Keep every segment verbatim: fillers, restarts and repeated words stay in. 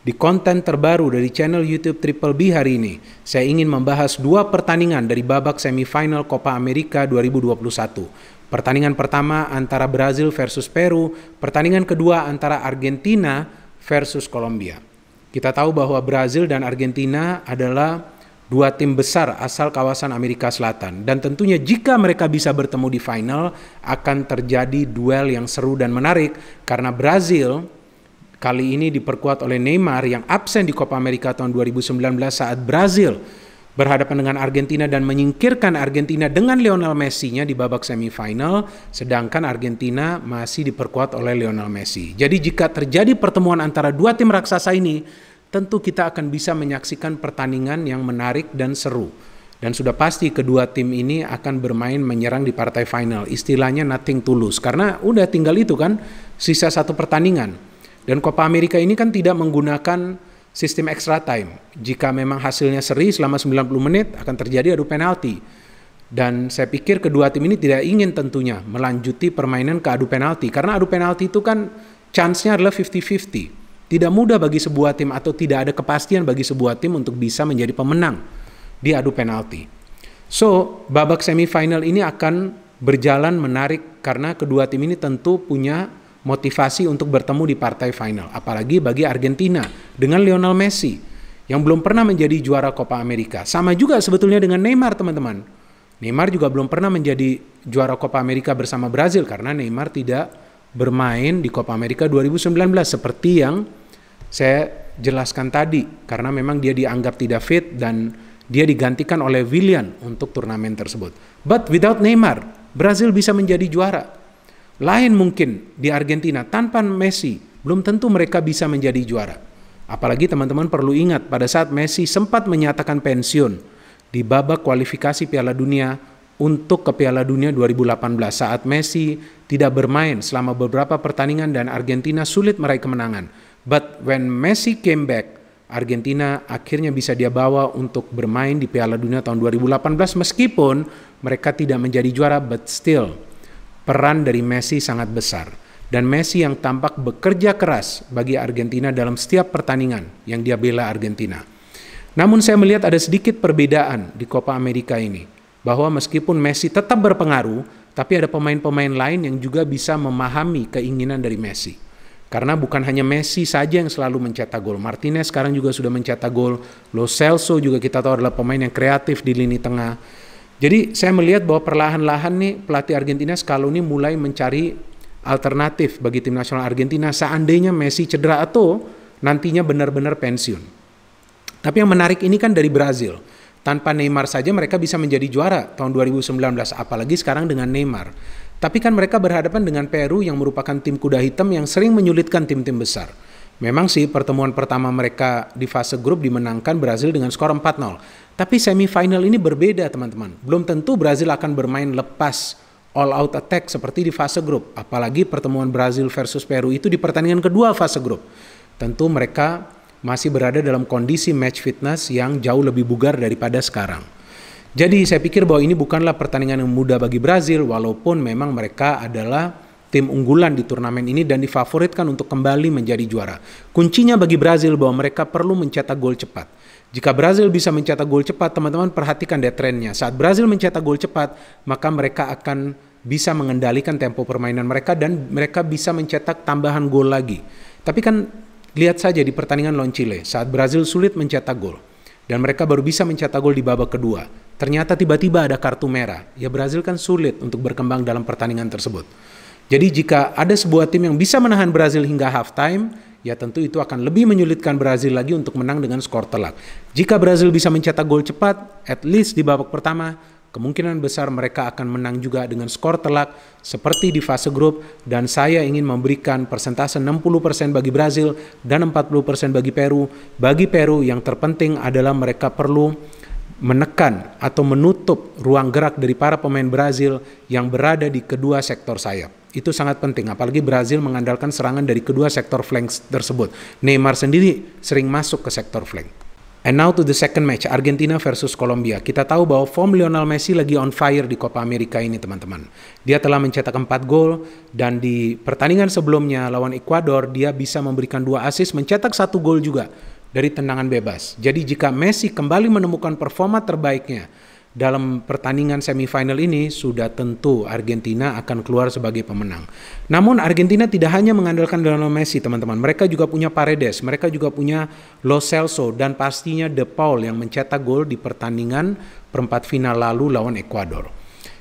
Di konten terbaru dari channel YouTube Triple B hari ini, saya ingin membahas dua pertandingan dari babak semifinal Copa America dua ribu dua puluh satu. Pertandingan pertama antara Brazil versus Peru, pertandingan kedua antara Argentina versus Colombia. Kita tahu bahwa Brazil dan Argentina adalah dua tim besar asal kawasan Amerika Selatan. Dan tentunya jika mereka bisa bertemu di final, akan terjadi duel yang seru dan menarik karena Brazil kali ini diperkuat oleh Neymar yang absen di Copa America tahun dua ribu sembilan belas saat Brazil berhadapan dengan Argentina dan menyingkirkan Argentina dengan Lionel Messi-nya di babak semifinal, sedangkan Argentina masih diperkuat oleh Lionel Messi. Jadi jika terjadi pertemuan antara dua tim raksasa ini, tentu kita akan bisa menyaksikan pertandingan yang menarik dan seru. Dan sudah pasti kedua tim ini akan bermain menyerang di partai final, istilahnya nothing to lose, karena udah tinggal itu kan, sisa satu pertandingan. Dan Copa America ini kan tidak menggunakan sistem extra time. Jika memang hasilnya seri selama sembilan puluh menit akan terjadi adu penalti. Dan saya pikir kedua tim ini tidak ingin tentunya melanjuti permainan ke adu penalti. Karena adu penalti itu kan chance-nya adalah fifty fifty. Tidak mudah bagi sebuah tim atau tidak ada kepastian bagi sebuah tim untuk bisa menjadi pemenang di adu penalti. So, babak semifinal ini akan berjalan menarik karena kedua tim ini tentu punya motivasi untuk bertemu di partai final, apalagi bagi Argentina dengan Lionel Messi yang belum pernah menjadi juara Copa America. Sama juga sebetulnya dengan Neymar, teman-teman. Neymar juga belum pernah menjadi juara Copa America bersama Brazil karena Neymar tidak bermain di Copa America dua ribu sembilan belas seperti yang saya jelaskan tadi, karena memang dia dianggap tidak fit dan dia digantikan oleh Willian untuk turnamen tersebut. But without Neymar, Brazil bisa menjadi juara. Lain mungkin di Argentina tanpa Messi, belum tentu mereka bisa menjadi juara. Apalagi teman-teman perlu ingat pada saat Messi sempat menyatakan pensiun di babak kualifikasi Piala Dunia untuk ke Piala Dunia dua ribu delapan belas saat Messi tidak bermain selama beberapa pertandingan dan Argentina sulit meraih kemenangan. But when Messi came back, Argentina akhirnya bisa dia bawa untuk bermain di Piala Dunia tahun dua ribu delapan belas meskipun mereka tidak menjadi juara, but still peran dari Messi sangat besar. Dan Messi yang tampak bekerja keras bagi Argentina dalam setiap pertandingan yang dia bela Argentina. Namun saya melihat ada sedikit perbedaan di Copa America ini. Bahwa meskipun Messi tetap berpengaruh, tapi ada pemain-pemain lain yang juga bisa memahami keinginan dari Messi. Karena bukan hanya Messi saja yang selalu mencetak gol. Martinez sekarang juga sudah mencetak gol. Lo Celso juga kita tahu adalah pemain yang kreatif di lini tengah. Jadi saya melihat bahwa perlahan-lahan nih pelatih Argentina Scaloni mulai mencari alternatif bagi tim nasional Argentina seandainya Messi cedera atau nantinya benar-benar pensiun. Tapi yang menarik ini kan dari Brazil. Tanpa Neymar saja mereka bisa menjadi juara tahun dua ribu sembilan belas, apalagi sekarang dengan Neymar. Tapi kan mereka berhadapan dengan Peru yang merupakan tim kuda hitam yang sering menyulitkan tim-tim besar. Memang sih pertemuan pertama mereka di fase grup dimenangkan Brazil dengan skor empat nol. Tapi semifinal ini berbeda teman-teman. Belum tentu Brazil akan bermain lepas all out attack seperti di fase grup. Apalagi pertemuan Brazil versus Peru itu di pertandingan kedua fase grup. Tentu mereka masih berada dalam kondisi match fitness yang jauh lebih bugar daripada sekarang. Jadi saya pikir bahwa ini bukanlah pertandingan yang mudah bagi Brazil walaupun memang mereka adalah tim unggulan di turnamen ini dan difavoritkan untuk kembali menjadi juara. Kuncinya bagi Brazil bahwa mereka perlu mencetak gol cepat. Jika Brazil bisa mencetak gol cepat, teman-teman perhatikan deh trennya. Saat Brazil mencetak gol cepat, maka mereka akan bisa mengendalikan tempo permainan mereka dan mereka bisa mencetak tambahan gol lagi. Tapi kan lihat saja di pertandingan lawan Chile, saat Brazil sulit mencetak gol. Dan mereka baru bisa mencetak gol di babak kedua. Ternyata tiba-tiba ada kartu merah. Ya Brazil kan sulit untuk berkembang dalam pertandingan tersebut. Jadi jika ada sebuah tim yang bisa menahan Brazil hingga halftime, ya tentu itu akan lebih menyulitkan Brazil lagi untuk menang dengan skor telak. Jika Brazil bisa mencetak gol cepat, at least di babak pertama, kemungkinan besar mereka akan menang juga dengan skor telak seperti di fase grup. Dan saya ingin memberikan persentase enam puluh persen bagi Brazil dan empat puluh persen bagi Peru. Bagi Peru yang terpenting adalah mereka perlu menekan atau menutup ruang gerak dari para pemain Brazil yang berada di kedua sektor sayap. Itu sangat penting, apalagi Brazil mengandalkan serangan dari kedua sektor flank tersebut. Neymar sendiri sering masuk ke sektor flank. And now to the second match, Argentina versus Colombia. Kita tahu bahwa form Lionel Messi lagi on fire di Copa America ini, teman-teman. Dia telah mencetak empat gol dan di pertandingan sebelumnya lawan Ekuador dia bisa memberikan dua assist, mencetak satu gol juga dari tendangan bebas. Jadi jika Messi kembali menemukan performa terbaiknya dalam pertandingan semifinal ini, sudah tentu Argentina akan keluar sebagai pemenang. Namun Argentina tidak hanya mengandalkan Lionel Messi, teman-teman. Mereka juga punya Paredes, mereka juga punya Lo Celso dan pastinya De Paul yang mencetak gol di pertandingan perempat final lalu lawan Ekuador.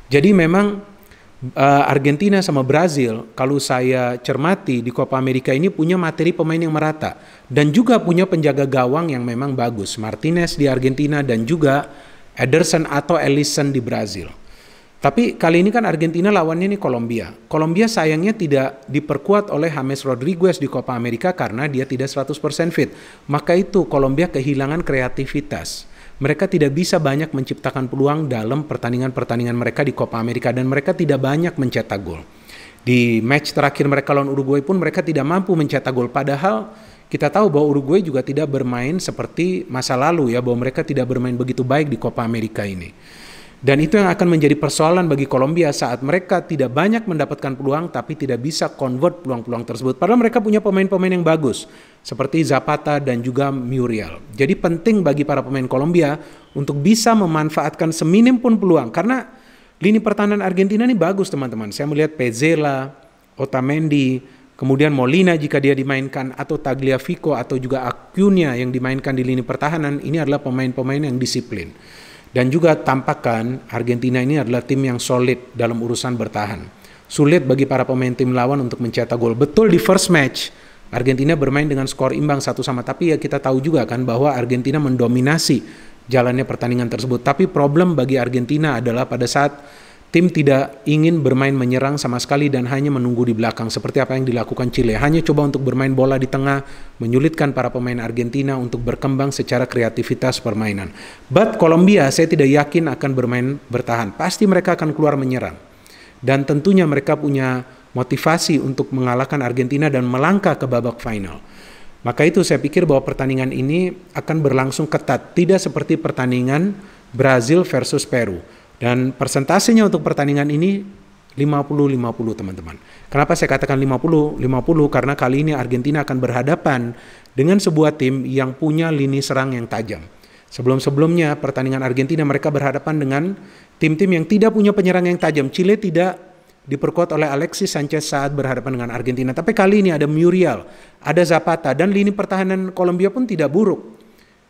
Jadi memang uh, Argentina sama Brazil kalau saya cermati di Copa America ini punya materi pemain yang merata dan juga punya penjaga gawang yang memang bagus. Martinez di Argentina dan juga Ederson atau Ellison di Brazil. Tapi kali ini kan Argentina lawannya nih Kolombia. Kolombia sayangnya tidak diperkuat oleh James Rodriguez di Copa America karena dia tidak seratus persen fit. Maka itu Kolombia kehilangan kreativitas. Mereka tidak bisa banyak menciptakan peluang dalam pertandingan-pertandingan mereka di Copa America dan mereka tidak banyak mencetak gol. Di match terakhir mereka lawan Uruguay pun mereka tidak mampu mencetak gol, padahal kita tahu bahwa Uruguay juga tidak bermain seperti masa lalu ya, bahwa mereka tidak bermain begitu baik di Copa America ini. Dan itu yang akan menjadi persoalan bagi Kolombia saat mereka tidak banyak mendapatkan peluang tapi tidak bisa convert peluang-peluang tersebut. Padahal mereka punya pemain-pemain yang bagus seperti Zapata dan juga Muriel. Jadi penting bagi para pemain Kolombia untuk bisa memanfaatkan seminim pun peluang. Karena lini pertahanan Argentina ini bagus, teman-teman. Saya melihat Pezzella, Otamendi, kemudian Molina jika dia dimainkan, atau Tagliafico atau juga Acuna yang dimainkan di lini pertahanan, ini adalah pemain-pemain yang disiplin. Dan juga tampakan Argentina ini adalah tim yang solid dalam urusan bertahan. Sulit bagi para pemain tim lawan untuk mencetak gol. Betul di first match Argentina bermain dengan skor imbang satu sama. Tapi ya kita tahu juga kan bahwa Argentina mendominasi jalannya pertandingan tersebut. Tapi problem bagi Argentina adalah pada saat tim tidak ingin bermain menyerang sama sekali dan hanya menunggu di belakang seperti apa yang dilakukan Chile. Hanya coba untuk bermain bola di tengah, menyulitkan para pemain Argentina untuk berkembang secara kreativitas permainan. But Kolombia saya tidak yakin akan bermain bertahan. Pasti mereka akan keluar menyerang. Dan tentunya mereka punya motivasi untuk mengalahkan Argentina dan melangkah ke babak final. Maka itu saya pikir bahwa pertandingan ini akan berlangsung ketat. Tidak seperti pertandingan Brazil versus Peru. Dan persentasenya untuk pertandingan ini lima puluh lima puluh, teman-teman. Kenapa saya katakan lima puluh lima puluh? Karena kali ini Argentina akan berhadapan dengan sebuah tim yang punya lini serang yang tajam. Sebelum-sebelumnya pertandingan Argentina mereka berhadapan dengan tim-tim yang tidak punya penyerang yang tajam. Chile tidak diperkuat oleh Alexis Sanchez saat berhadapan dengan Argentina. Tapi kali ini ada Muriel, ada Zapata, dan lini pertahanan Kolombia pun tidak buruk.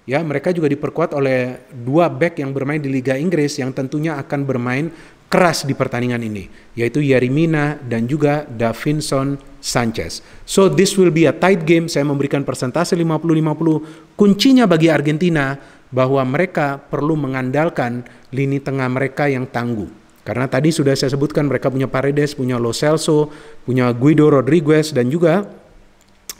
Ya, mereka juga diperkuat oleh dua bek yang bermain di Liga Inggris yang tentunya akan bermain keras di pertandingan ini, yaitu Yerimina dan juga Davinson Sanchez. So this will be a tight game. Saya memberikan persentase lima puluh lima puluh. Kuncinya bagi Argentina bahwa mereka perlu mengandalkan lini tengah mereka yang tangguh. Karena tadi sudah saya sebutkan mereka punya Paredes, punya Lo Celso, punya Guido Rodriguez dan juga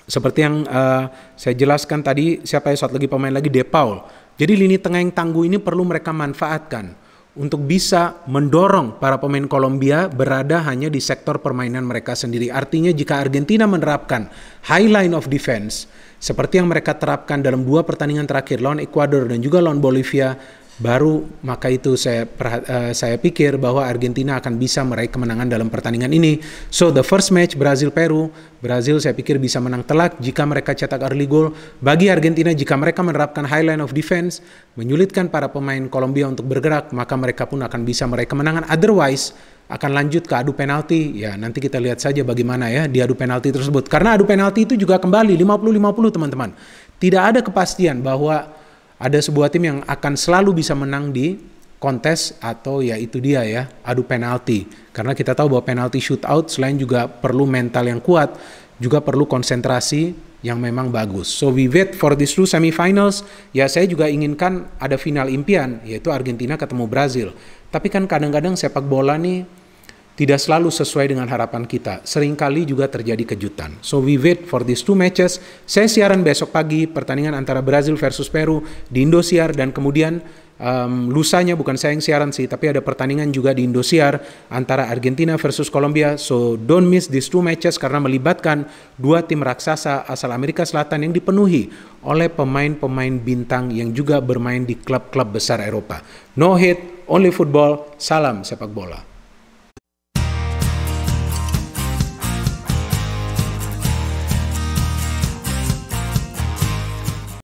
seperti yang uh, saya jelaskan tadi, siapa ya, satu lagi pemain lagi, De Paul. Jadi lini tengah yang tangguh ini perlu mereka manfaatkan untuk bisa mendorong para pemain Kolombia berada hanya di sektor permainan mereka sendiri. Artinya jika Argentina menerapkan high line of defense, seperti yang mereka terapkan dalam dua pertandingan terakhir lawan Ekuador dan juga lawan Bolivia, baru maka itu saya uh, saya pikir bahwa Argentina akan bisa meraih kemenangan dalam pertandingan ini. So the first match Brazil-Peru, Brazil saya pikir bisa menang telak jika mereka cetak early goal. Bagi Argentina jika mereka menerapkan high line of defense, menyulitkan para pemain Kolombia untuk bergerak, maka mereka pun akan bisa meraih kemenangan. Otherwise akan lanjut ke adu penalti. Ya, nanti kita lihat saja bagaimana ya di adu penalti tersebut. Karena adu penalti itu juga kembali lima puluh lima puluh, teman-teman. Tidak ada kepastian bahwa ada sebuah tim yang akan selalu bisa menang di kontes atau ya itu dia ya, adu penalti. Karena kita tahu bahwa penalti shootout selain juga perlu mental yang kuat, juga perlu konsentrasi yang memang bagus. So we wait for these two semifinals. Ya saya juga inginkan ada final impian, yaitu Argentina ketemu Brazil. Tapi kan kadang-kadang sepak bola nih tidak selalu sesuai dengan harapan kita. Seringkali juga terjadi kejutan. So we wait for these two matches. Saya siaran besok pagi pertandingan antara Brazil versus Peru di Indosiar. Dan kemudian um, lusanya bukan saya yang siaran sih, tapi ada pertandingan juga di Indosiar antara Argentina versus Colombia. So don't miss these two matches karena melibatkan dua tim raksasa asal Amerika Selatan yang dipenuhi oleh pemain-pemain bintang yang juga bermain di klub-klub besar Eropa. No hate, only football, salam sepak bola.